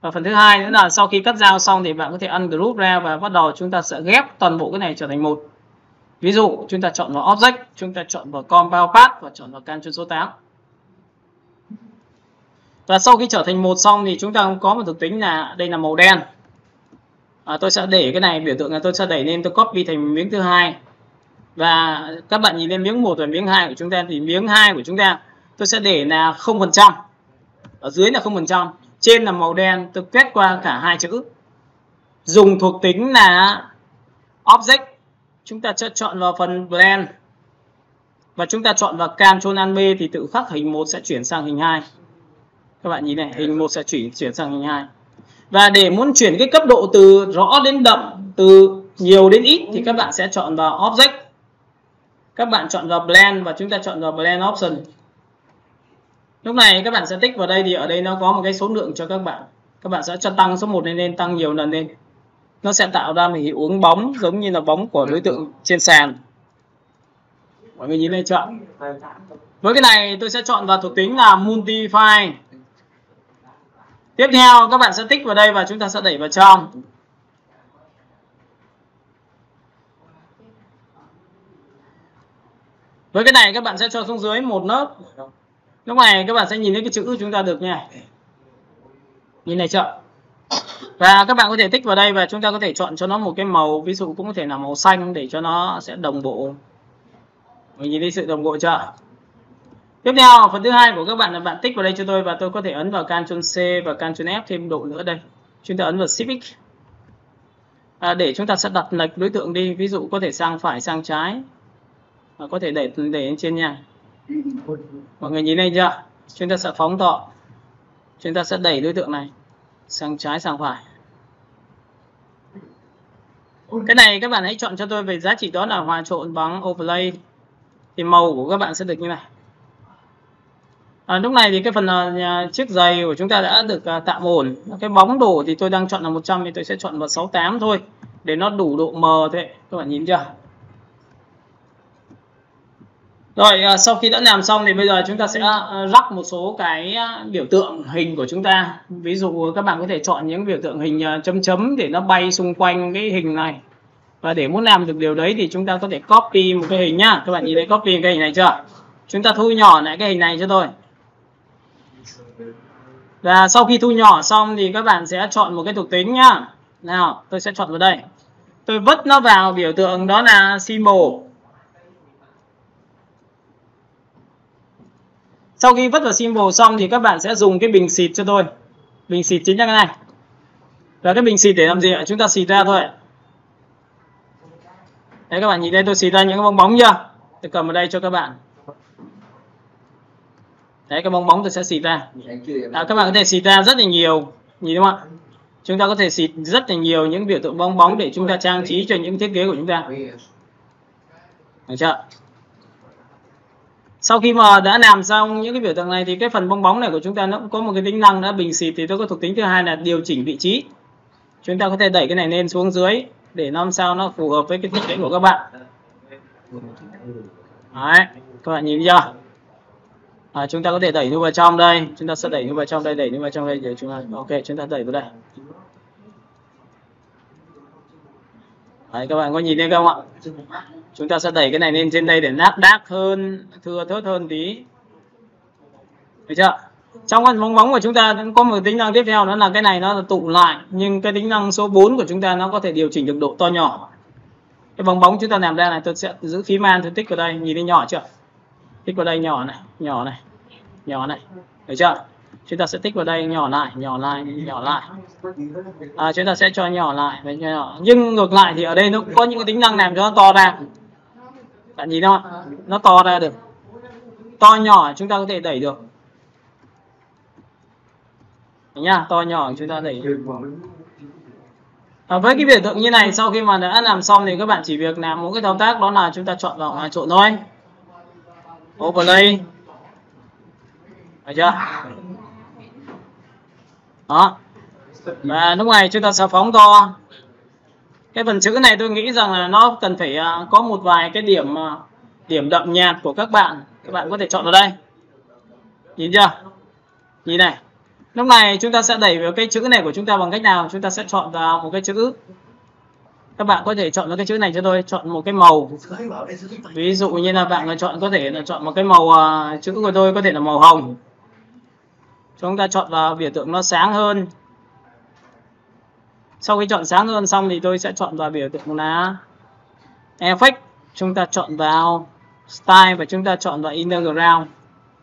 Và phần thứ hai nữa là sau khi cắt dao xong thì bạn có thể ungroup ra và bắt đầu chúng ta sẽ ghép toàn bộ cái này trở thành một. Ví dụ chúng ta chọn vào Object, chúng ta chọn vào Compound path và chọn vào Ctrl số 8. Và sau khi trở thành một xong thì chúng ta cũng có một thuộc tính là đây là màu đen. Tôi sẽ để cái này biểu tượng là tôi sẽ đẩy lên, tôi copy thành miếng thứ hai. Và các bạn nhìn lên miếng 1 và miếng 2 của chúng ta, thì miếng 2 của chúng ta tôi sẽ để là 0%. Ở dưới là 0%, trên là màu đen, tôi quét qua cả hai chữ. Dùng thuộc tính là Object, chúng ta sẽ chọn vào phần Blend và chúng ta chọn vào Ctrl-A-B thì tự khắc hình 1 sẽ chuyển sang hình 2. Các bạn nhìn này, hình 1 sẽ chuyển sang hình 2. Và để muốn chuyển cái cấp độ từ rõ đến đậm, từ nhiều đến ít thì các bạn sẽ chọn vào Object. Các bạn chọn vào Blend và chúng ta chọn vào Blend option. Lúc này các bạn sẽ tích vào đây thì ở đây nó có một cái số lượng cho các bạn. Các bạn sẽ cho tăng số 1 lên, tăng nhiều lần lên. Nó sẽ tạo ra một hiệu ứng bóng giống như là bóng của đối tượng trên sàn. Mọi người nhìn thấy chưa? Với cái này tôi sẽ chọn vào thuộc tính là Multi File. Tiếp theo các bạn sẽ tích vào đây và chúng ta sẽ đẩy vào trong. Với cái này các bạn sẽ cho xuống dưới một lớp. Lúc này các bạn sẽ nhìn thấy cái chữ chúng ta được nha. Nhìn này chưa? Và các bạn có thể tích vào đây và chúng ta có thể chọn cho nó một cái màu. Ví dụ cũng có thể là màu xanh để cho nó sẽ đồng bộ. Mình nhìn thấy sự đồng bộ chưa? Tiếp theo phần thứ hai của các bạn là bạn tích vào đây cho tôi. Và tôi có thể ấn vào Ctrl C và Ctrl F thêm độ nữa đây. Chúng ta ấn vào Shift X để chúng ta sẽ đặt lệch đối tượng đi. Ví dụ có thể sang phải sang trái. Và có thể để lên trên nha. Mọi người nhìn thấy chưa? Chúng ta sẽ phóng to. Chúng ta sẽ đẩy đối tượng này sang trái sang phải. Cái này các bạn hãy chọn cho tôi về giá trị đó là hòa trộn bằng overlay. Thì màu của các bạn sẽ được như này. Lúc này thì cái phần chiếc giày của chúng ta đã được tạm ổn. Cái bóng đổ thì tôi đang chọn là 100 thì tôi sẽ chọn vào 68 thôi. Để nó đủ độ mờ thế. Các bạn nhìn chưa? Rồi sau khi đã làm xong thì bây giờ chúng ta sẽ rắc một số cái biểu tượng hình của chúng ta. Ví dụ các bạn có thể chọn những biểu tượng hình chấm chấm để nó bay xung quanh cái hình này. Và để muốn làm được điều đấy thì chúng ta có thể copy một cái hình nhá. Các bạn nhìn thấy copy cái hình này chưa? Chúng ta thu nhỏ lại cái hình này cho tôi. Và sau khi thu nhỏ xong thì các bạn sẽ chọn một cái thuộc tính nhá. Nào, tôi sẽ chọn vào đây. Tôi vứt nó vào biểu tượng đó là symbol. Sau khi vứt vào symbol xong thì các bạn sẽ dùng cái bình xịt cho tôi. Bình xịt chính là cái này. Và cái bình xịt để làm gì ạ? Chúng ta xịt ra thôi. Đấy các bạn nhìn đây, tôi xịt ra những cái bong bóng chưa? Tôi cầm vào đây cho các bạn. Đấy cái bong bóng tôi sẽ xịt ra. Các bạn có thể xịt ra rất là nhiều. Nhìn đúng không ạ? Chúng ta có thể xịt rất là nhiều những biểu tượng bong bóng để chúng ta trang trí cho những thiết kế của chúng ta. Được chưa? Sau khi mà đã làm xong những cái biểu tượng này thì cái phần bong bóng này của chúng ta nó cũng có một cái tính năng đã bình xịt thì tôi có thuộc tính thứ hai là điều chỉnh vị trí. Chúng ta có thể đẩy cái này lên xuống dưới để làm sao nó phù hợp với cái thiết kế của các bạn. Đấy, các bạn nhìn chưa? Chúng ta có thể đẩy nó vào trong đây, chúng ta sẽ đẩy nó vào trong đây, đẩy nó vào trong đây để chúng ta ok, chúng ta đẩy vào đây. Đấy, các bạn có nhìn thấy không ạ? Chúng ta sẽ đẩy cái này lên trên đây để nát đác hơn, thưa thớt hơn tí. Được chưa? Trong cái bóng bóng của chúng ta cũng có một tính năng tiếp theo đó là cái này nó tụ lại. Nhưng cái tính năng số 4 của chúng ta nó có thể điều chỉnh được độ to nhỏ. Cái bóng bóng chúng ta làm ra này tôi sẽ giữ phím an tôi tích vào đây. Nhìn thấy nhỏ chưa? Tích vào đây nhỏ này, nhỏ này, nhỏ này. Được chưa? Chúng ta sẽ tích vào đây nhỏ lại, nhỏ lại, nhỏ lại. Chúng ta sẽ cho nhỏ lại. Nhưng ngược lại thì ở đây nó cũng có những cái tính năng làm cho nó to ra. Bạn nhìn không ạ? Nó to ra được. To nhỏ chúng ta có thể đẩy được. Đấy nhá, to nhỏ chúng ta đẩy được. Với cái biểu tượng như này sau khi mà đã làm xong thì các bạn chỉ việc làm một cái thao tác đó là chúng ta chọn vào hòa trộn thôi. Overlay. Đấy chưa? Đó. Và lúc này chúng ta sẽ phóng to. Cái phần chữ này tôi nghĩ rằng là nó cần phải có một vài cái điểm đậm nhạt của các bạn. Các bạn có thể chọn vào đây. Nhìn chưa? Nhìn này. Lúc này chúng ta sẽ đẩy vào cái chữ này của chúng ta bằng cách nào? Chúng ta sẽ chọn vào một cái chữ. Các bạn có thể chọn vào cái chữ này cho tôi. Chọn một cái màu. Ví dụ như là bạn chọn có thể là chọn một cái màu chữ của tôi có thể là màu hồng. Chúng ta chọn vào biểu tượng nó sáng hơn. Sau khi chọn sáng hơn xong thì tôi sẽ chọn vào biểu tượng là Effect. Chúng ta chọn vào Style và chúng ta chọn vào Inner Glow.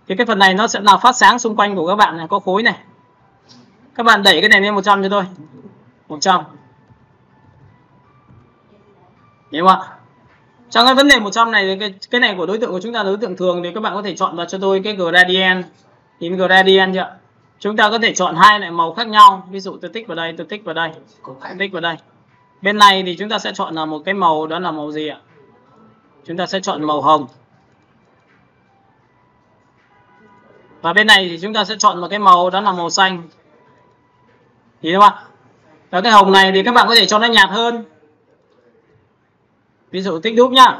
Thì cái phần này nó sẽ là phát sáng xung quanh của các bạn này. Có khối này. Các bạn đẩy cái này lên 100 cho tôi. 100. Đúng không ạ? Trong cái vấn đề 100 này thì cái này của đối tượng của chúng ta là đối tượng thường. Thì các bạn có thể chọn vào cho tôi cái gradient. Nhìn gradient chưa? Chúng ta có thể chọn hai loại màu khác nhau. Ví dụ tôi tích vào đây, tôi tích vào đây, tôi tích vào đây. Bên này thì chúng ta sẽ chọn là một cái màu đó là màu gì ạ? Chúng ta sẽ chọn màu hồng. Và bên này thì chúng ta sẽ chọn một cái màu đó là màu xanh. Nhìn không ạ? Và cái hồng này thì các bạn có thể cho nó nhạt hơn. Ví dụ tích đúp nhá.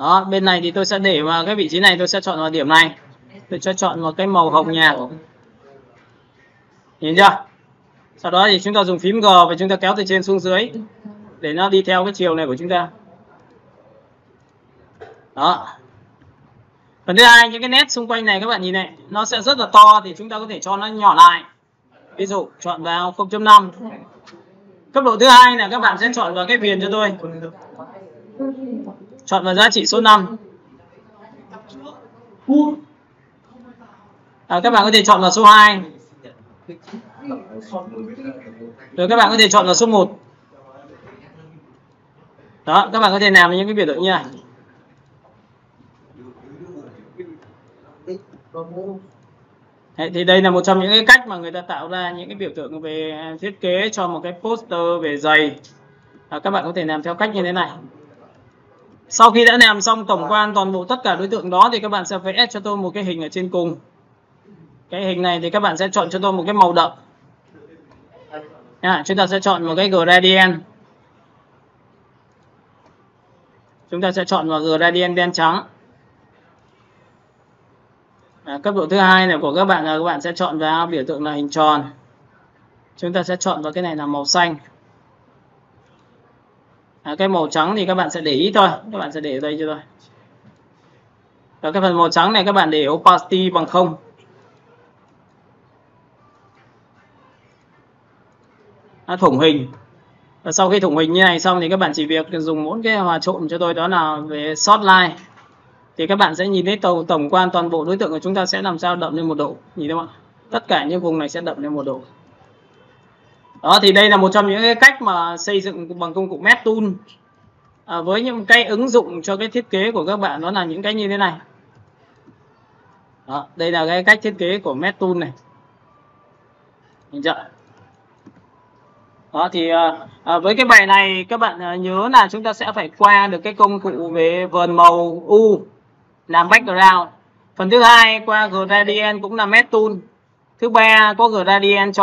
Đó, bên này thì tôi sẽ để vào cái vị trí này, tôi sẽ chọn vào điểm này. Tôi sẽ chọn một cái màu hồng nhạt. Nhìn chưa? Sau đó thì chúng ta dùng phím G và chúng ta kéo từ trên xuống dưới để nó đi theo cái chiều này của chúng ta. Đó. Phần thứ hai, những cái nét xung quanh này các bạn nhìn này, nó sẽ rất là to thì chúng ta có thể cho nó nhỏ lại. Ví dụ chọn vào 0.5. Cấp độ thứ hai là các bạn sẽ chọn vào cái viền cho tôi. Chọn vào giá trị số 5. Các bạn có thể chọn vào số 2. Rồi các bạn có thể chọn vào số 1. Đó, các bạn có thể làm những cái biểu tượng như này. Đấy, thì đây là một trong những cái cách mà người ta tạo ra những cái biểu tượng về thiết kế cho một cái poster về giày. Các bạn có thể làm theo cách như thế này. Sau khi đã làm xong tổng quan toàn bộ tất cả đối tượng đó thì các bạn sẽ vẽ cho tôi một cái hình ở trên cùng. Cái hình này thì các bạn sẽ chọn cho tôi một cái màu đậm. Chúng ta sẽ chọn một cái gradient. Chúng ta sẽ chọn vào gradient đen trắng. Cấp độ thứ hai này của các bạn là các bạn sẽ chọn vào biểu tượng là hình tròn. Chúng ta sẽ chọn vào cái này là màu xanh. Cái màu trắng thì các bạn sẽ để ý thôi. Các bạn sẽ để ở đây cho tôi. Và cái phần màu trắng này các bạn để opacity bằng 0. Thủng hình. Và sau khi thủng hình như này xong thì các bạn chỉ việc dùng mỗi cái hòa trộn cho tôi, đó là về soft light. Thì các bạn sẽ nhìn thấy tổng quan toàn bộ đối tượng của chúng ta sẽ làm sao đậm lên một độ. Nhìn không ạ? Tất cả những vùng này sẽ đậm lên một độ. Đó, thì đây là một trong những cái cách mà xây dựng bằng công cụ Metool. Với những cái ứng dụng cho cái thiết kế của các bạn, đó là những cái như thế này. Đó, đây là cái cách thiết kế của Metool này. Nhìn chưa? Đó, thì với cái bài này các bạn nhớ là chúng ta sẽ phải qua được cái công cụ về vờn màu U làm background. Phần thứ hai qua gradient cũng là Metool. Thứ ba có gradient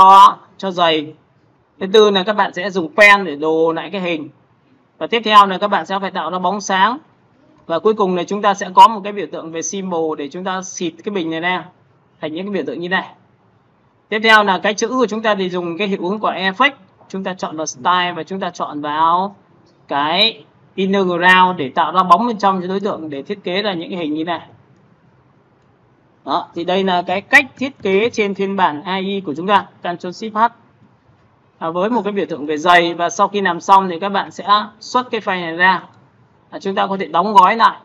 cho giày. Thứ tư là các bạn sẽ dùng pen để đồ lại cái hình. Và tiếp theo là các bạn sẽ phải tạo ra bóng sáng. Và cuối cùng là chúng ta sẽ có một cái biểu tượng về symbol để chúng ta xịt cái bình này ra thành những cái biểu tượng như này. Tiếp theo là cái chữ của chúng ta thì dùng cái hiệu ứng của Effect. Chúng ta chọn vào Style và chúng ta chọn vào cái Inner Glow để tạo ra bóng bên trong cho đối tượng để thiết kế ra những cái hình như này. Đó, thì đây là cái cách thiết kế trên phiên bản AI của chúng ta, Ctrl Shift H, với một cái biểu tượng về giày. Và sau khi làm xong thì các bạn sẽ xuất cái file này ra. Chúng ta có thể đóng gói lại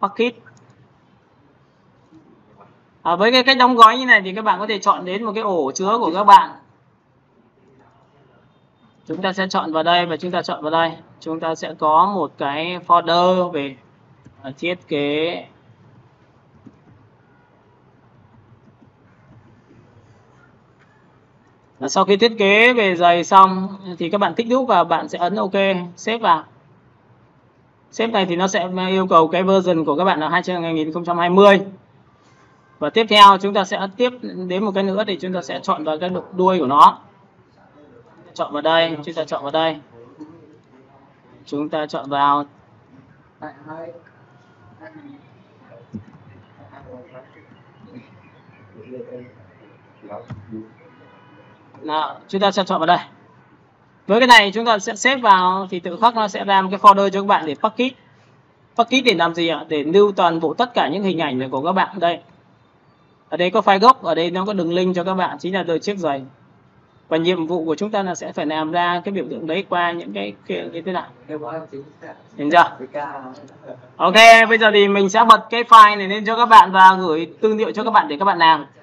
Package. Với cái cách đóng gói như này thì các bạn có thể chọn đến một cái ổ chứa của các bạn. Chúng ta sẽ chọn vào đây và chúng ta chọn vào đây. Chúng ta sẽ có một cái folder về thiết kế. Sau khi thiết kế về giày xong thì các bạn kích đúp và bạn sẽ ấn OK, xếp vào. Xếp này thì nó sẽ yêu cầu cái version của các bạn là 2020. Và tiếp theo chúng ta sẽ tiếp đến một cái nữa thì chúng ta sẽ chọn vào cái đuôi của nó. Chọn vào đây, chúng ta chọn vào đây. Chúng ta chọn vào. Nào, chúng ta sẽ chọn vào đây. Với cái này chúng ta sẽ xếp vào thì tự khắc nó sẽ ra một cái folder cho các bạn để package. Package để làm gì ạ? Để lưu toàn bộ tất cả những hình ảnh này của các bạn đây. Ở đây có file gốc, ở đây nó có đường link cho các bạn chính là đôi chiếc giày. Và nhiệm vụ của chúng ta là sẽ phải làm ra cái biểu tượng đấy qua những cái kiểu như thế nào. Đến giờ. OK, bây giờ thì mình sẽ bật cái file này lên cho các bạn và gửi tư liệu cho các bạn để các bạn làm.